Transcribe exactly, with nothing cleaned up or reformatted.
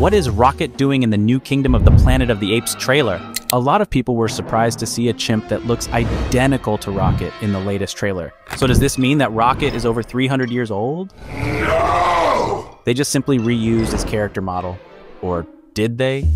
What is Rocket doing in the New Kingdom of the Planet of the Apes trailer? A lot of people were surprised to see a chimp that looks identical to Rocket in the latest trailer. So does this mean that Rocket is over three hundred years old? No! They just simply reused his character model. Or did they?